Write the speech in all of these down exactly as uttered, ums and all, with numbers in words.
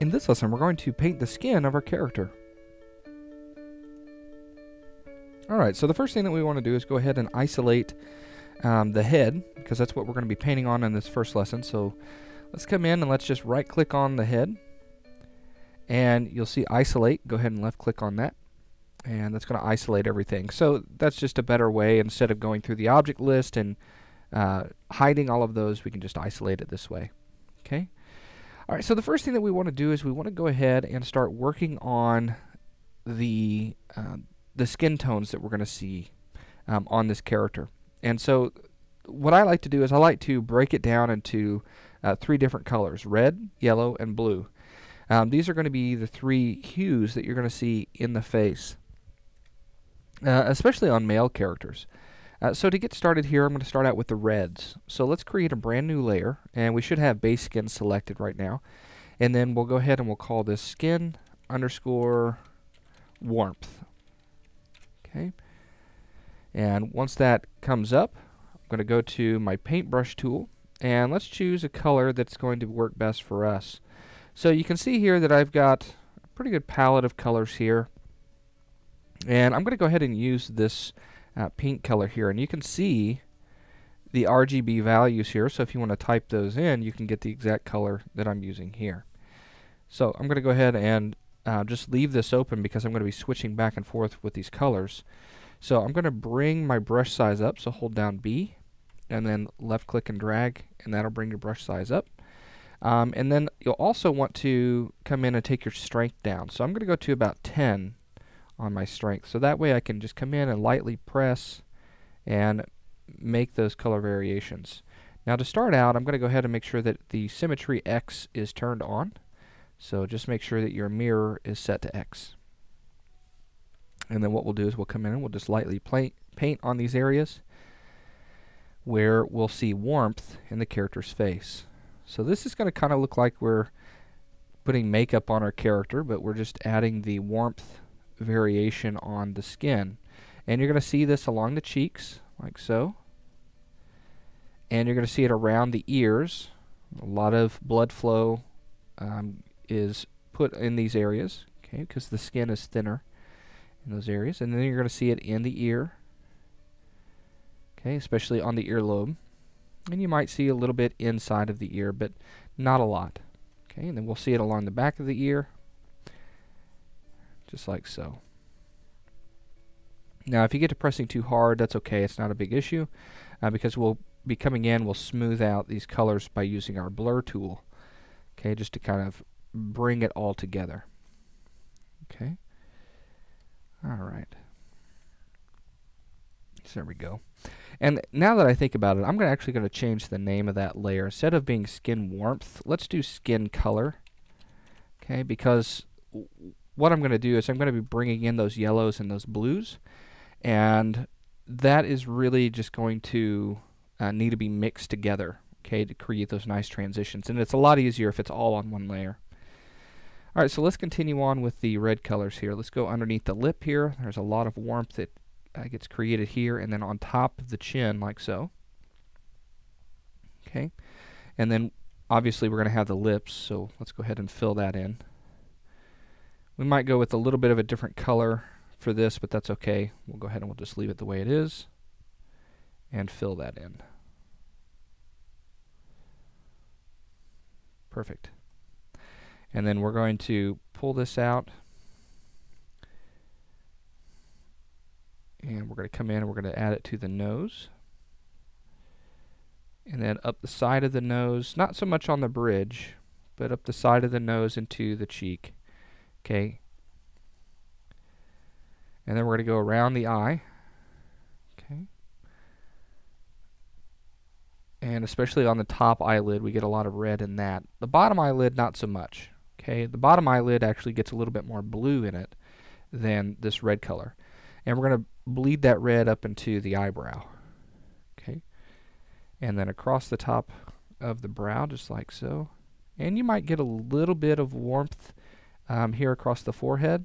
In this lesson, we're going to paint the skin of our character. Alright, so the first thing that we want to do is go ahead and isolate um, the head, because that's what we're going to be painting on in this first lesson. So let's come in and let's just right-click on the head, and you'll see Isolate. Go ahead and left-click on that, and that's going to isolate everything. So that's just a better way. Instead of going through the object list and uh, hiding all of those, we can just isolate it this way. Okay. Alright, so the first thing that we want to do is we want to go ahead and start working on the uh, the skin tones that we're going to see um, on this character. And so what I like to do is I like to break it down into uh, three different colors, red, yellow, and blue. Um, these are going to be the three hues that you're going to see in the face, uh, especially on male characters. Uh, so to get started here, I'm going to start out with the reds. So let's create a brand new layer, and we should have base skin selected right now. And then we'll go ahead and we'll call this skin underscore warmth. Okay. And once that comes up, I'm going to go to my paintbrush tool, and let's choose a color that's going to work best for us. So you can see here that I've got a pretty good palette of colors here. And I'm going to go ahead and use this Uh, pink color here, and you can see the R G B values here, so if you want to type those in, you can get the exact color that I'm using here. So I'm going to go ahead and uh, just leave this open because I'm going to be switching back and forth with these colors. So I'm going to bring my brush size up, so hold down B and then left click and drag, and that'll bring your brush size up. Um, and then you'll also want to come in and take your strength down, so I'm going to go to about ten on my strength, so that way I can just come in and lightly press and make those color variations. Now to start out, I'm going to go ahead and make sure that the symmetry X is turned on, so just make sure that your mirror is set to X. And then what we'll do is we'll come in and we'll just lightly paint on these areas where we'll see warmth in the character's face. So this is going to kind of look like we're putting makeup on our character, but we're just adding the warmth variation on the skin. And you're going to see this along the cheeks, like so. And you're going to see it around the ears. A lot of blood flow um, is put in these areas, okay, because the skin is thinner in those areas. And then you're going to see it in the ear, okay, especially on the earlobe. And you might see a little bit inside of the ear, but not a lot. Okay, and then we'll see it along the back of the ear, just like so. Now if you get to pressing too hard, that's okay, it's not a big issue, uh, because we'll be coming in, we'll smooth out these colors by using our blur tool, okay, just to kind of bring it all together. Okay, alright, so there we go. And now that I think about it, I'm gonna actually going to change the name of that layer. Instead of being skin warmth, let's do skin color, okay, because what I'm going to do is I'm going to be bringing in those yellows and those blues, and that is really just going to uh, need to be mixed together, okay, to create those nice transitions. And it's a lot easier if it's all on one layer. Alright, so let's continue on with the red colors here. Let's go underneath the lip here. There's a lot of warmth that uh, gets created here, and then on top of the chin, like so. Okay, and then obviously we're going to have the lips, so let's go ahead and fill that in. We might go with a little bit of a different color for this, but that's okay. We'll go ahead and we'll just leave it the way it is and fill that in. Perfect. And then we're going to pull this out, and we're going to come in and we're going to add it to the nose. And then up the side of the nose, not so much on the bridge, but up the side of the nose into the cheek. Okay, and then we're going to go around the eye, okay, and especially on the top eyelid, we get a lot of red in that. The bottom eyelid, not so much. Okay, the bottom eyelid actually gets a little bit more blue in it than this red color, and we're going to bleed that red up into the eyebrow, okay, and then across the top of the brow, just like so. And you might get a little bit of warmth Um, here across the forehead.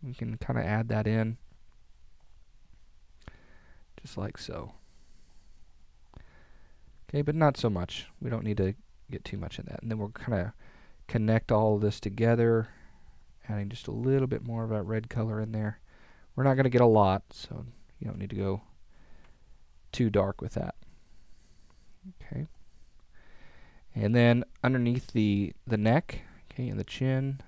You can kind of add that in, just like so. Okay, but not so much. We don't need to get too much of that. And then we'll kind of connect all of this together, adding just a little bit more of that red color in there. We're not going to get a lot, so you don't need to go too dark with that. Okay. And then underneath the the neck, okay, and the chin,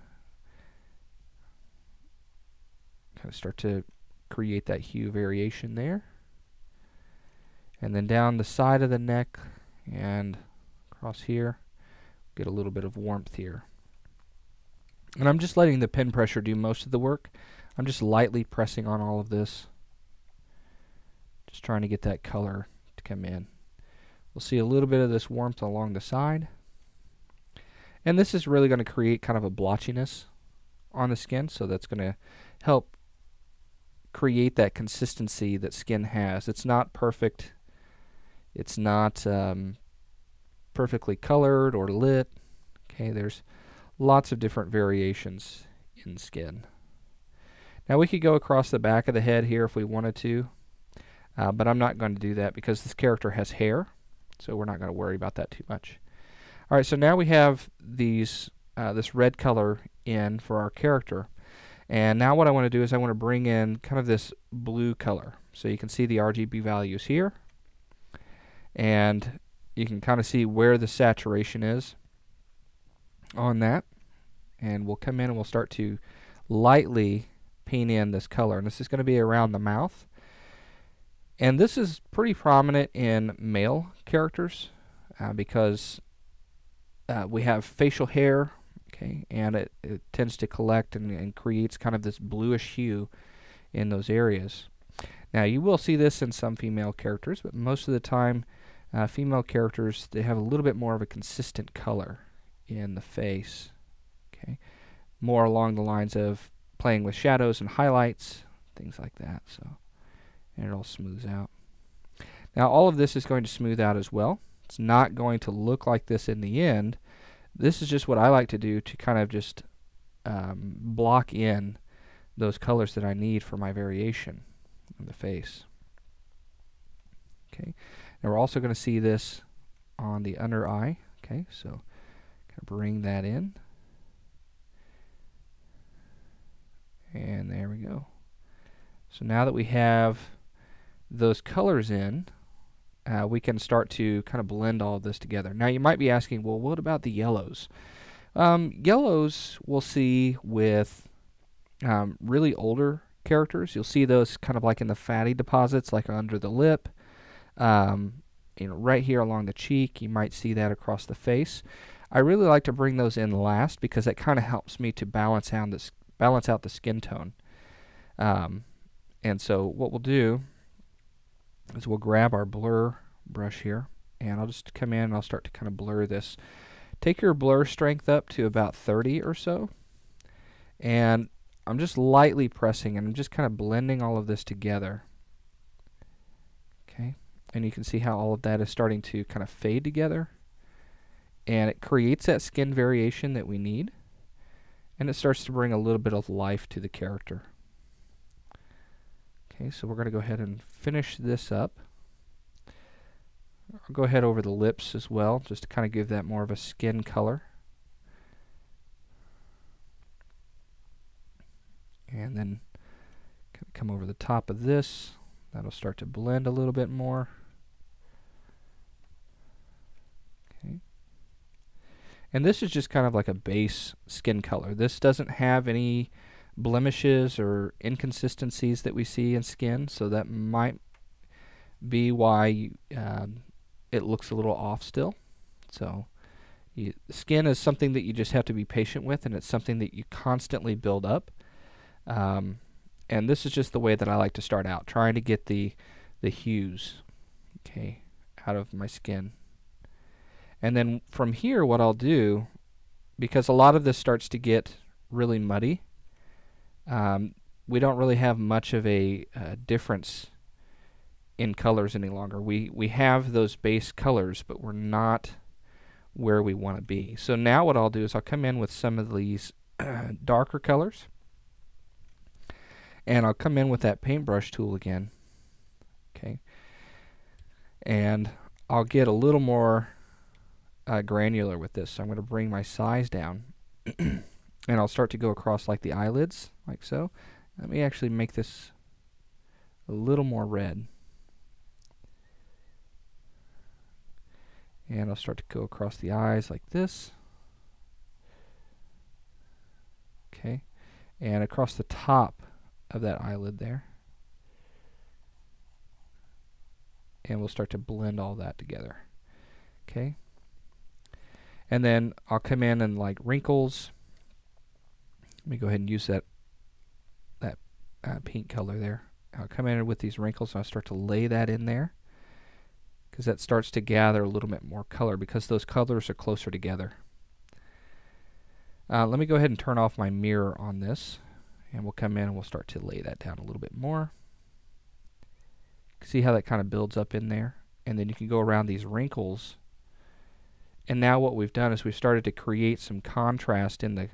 kind of start to create that hue variation there. And then down the side of the neck and across here, get a little bit of warmth here. And I'm just letting the pen pressure do most of the work. I'm just lightly pressing on all of this, just trying to get that color to come in. We'll see a little bit of this warmth along the side. And this is really going to create kind of a blotchiness on the skin, so that's going to help create that consistency that skin has. It's not perfect. It's not um, perfectly colored or lit. Okay, there's lots of different variations in skin. Now we could go across the back of the head here if we wanted to, uh, but I'm not going to do that because this character has hair, so we're not going to worry about that too much. All right, so now we have these uh, this red color in for our character. And now what I want to do is I want to bring in kind of this blue color. So you can see the R G B values here, and you can kind of see where the saturation is on that. And we'll come in and we'll start to lightly paint in this color. And this is going to be around the mouth. And this is pretty prominent in male characters uh, because uh, we have facial hair. Okay, and it, it tends to collect and, and creates kind of this bluish hue in those areas. Now you will see this in some female characters, but most of the time uh, female characters, they have a little bit more of a consistent color in the face. Okay, more along the lines of playing with shadows and highlights, things like that. So, and it all smooths out. Now all of this is going to smooth out as well. It's not going to look like this in the end. This is just what I like to do to kind of just um, block in those colors that I need for my variation on the face. Okay, now we're also going to see this on the under eye. Okay, so kind of bring that in, and there we go. So now that we have those colors in, Uh, we can start to kind of blend all of this together. Now you might be asking, well, what about the yellows? Um, yellows we'll see with um, really older characters. You'll see those kind of like in the fatty deposits, like under the lip, um, you know, right here along the cheek. You might see that across the face. I really like to bring those in last because that kind of helps me to balance out this, balance out the skin tone. Um, and so what we'll do is we'll grab our blur brush here, and I'll just come in and I'll start to kind of blur this. Take your blur strength up to about thirty or so, and I'm just lightly pressing and I'm just kind of blending all of this together. Okay, and you can see how all of that is starting to kind of fade together, and it creates that skin variation that we need, and it starts to bring a little bit of life to the character. Okay, so we're going to go ahead and finish this up. I'll go ahead over the lips as well, just to kind of give that more of a skin color. And then come over the top of this. That'll start to blend a little bit more. Okay. And this is just kind of like a base skin color. This doesn't have any blemishes or inconsistencies that we see in skin, so that might be why you, um, it looks a little off still. So you, skin is something that you just have to be patient with, and it's something that you constantly build up. Um, and this is just the way that I like to start out, trying to get the the hues, okay, out of my skin. And then from here, what I'll do, because a lot of this starts to get really muddy, Um, we don't really have much of a uh, difference in colors any longer. We, we have those base colors, but we're not where we want to be. So now what I'll do is I'll come in with some of these uh, darker colors, and I'll come in with that paintbrush tool again. Okay, and I'll get a little more uh, granular with this. So I'm going to bring my size down, and I'll start to go across like the eyelids, like so. Let me actually make this a little more red. And I'll start to go across the eyes like this. Okay. And across the top of that eyelid there. And we'll start to blend all that together. Okay. And then I'll come in and like wrinkles. Let me go ahead and use that that uh, pink color there. I'll come in with these wrinkles and I'll start to lay that in there, because that starts to gather a little bit more color because those colors are closer together. Uh, let me go ahead and turn off my mirror on this, and we'll come in and we'll start to lay that down a little bit more. See how that kind of builds up in there, and then you can go around these wrinkles. And now what we've done is we've started to create some contrast in the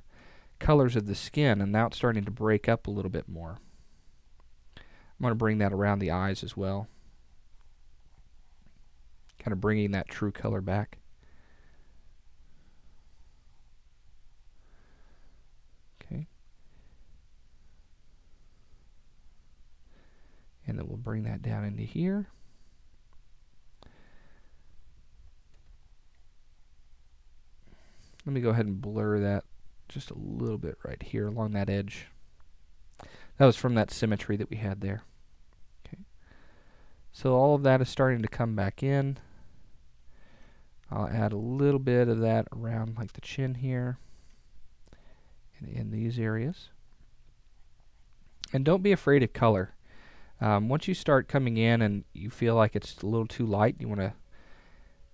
colors of the skin, and now it's starting to break up a little bit more. I'm going to bring that around the eyes as well, kind of bringing that true color back. Okay, and then we'll bring that down into here. Let me go ahead and blur that just a little bit right here along that edge. That was from that symmetry that we had there. Okay, so all of that is starting to come back in. I'll add a little bit of that around like the chin here and in these areas. And don't be afraid of color. Um, once you start coming in and you feel like it's a little too light, you want to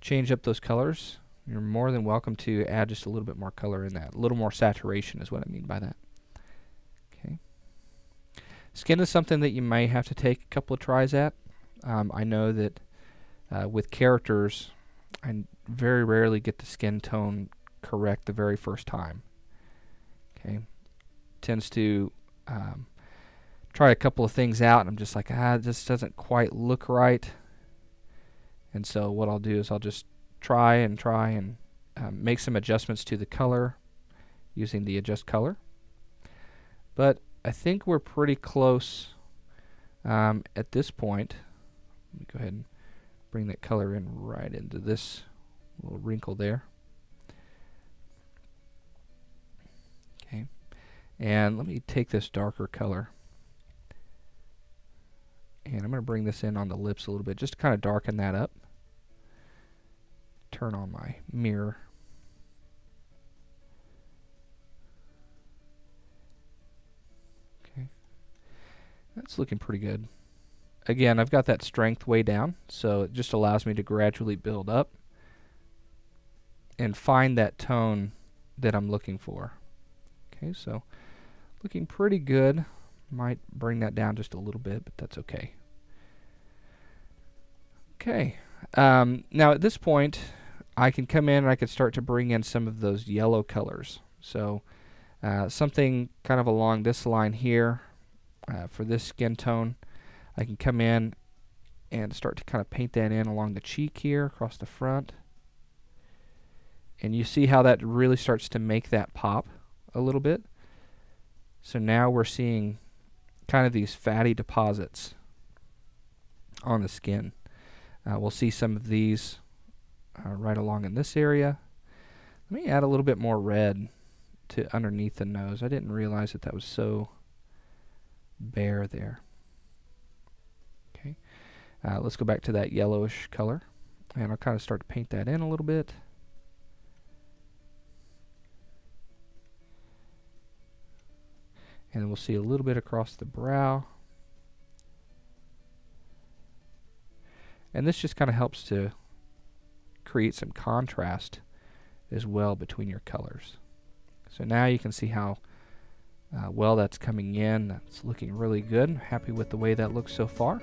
change up those colors, you're more than welcome to add just a little bit more color in that. A little more saturation is what I mean by that. Okay. Skin is something that you may have to take a couple of tries at. Um, I know that uh, with characters, I very rarely get the skin tone correct the very first time. Okay, tends to um, try a couple of things out, and I'm just like, ah, this doesn't quite look right. And so what I'll do is I'll just try and try and um, make some adjustments to the color using the adjust color. But I think we're pretty close um, at this point. Let me go ahead and bring that color in right into this little wrinkle there. Okay, and let me take this darker color and I'm going to bring this in on the lips a little bit just to kind of darken that up. Turn on my mirror. Okay, that's looking pretty good. Again, I've got that strength way down, so it just allows me to gradually build up and find that tone that I'm looking for. Okay, so looking pretty good. Might bring that down just a little bit, but that's okay. Okay, um, now at this point I can come in and I can start to bring in some of those yellow colors. So uh, something kind of along this line here uh, for this skin tone. I can come in and start to kind of paint that in along the cheek here, across the front. And you see how that really starts to make that pop a little bit. So now we're seeing kind of these fatty deposits on the skin. Uh, we'll see some of these uh, right along in this area. Let me add a little bit more red to underneath the nose. I didn't realize that that was so bare there. Okay, uh, let's go back to that yellowish color, and I'll kind of start to paint that in a little bit. And we'll see a little bit across the brow. And this just kind of helps to create some contrast as well between your colors. So now you can see how uh, well that's coming in. That's looking really good. Happy with the way that looks so far.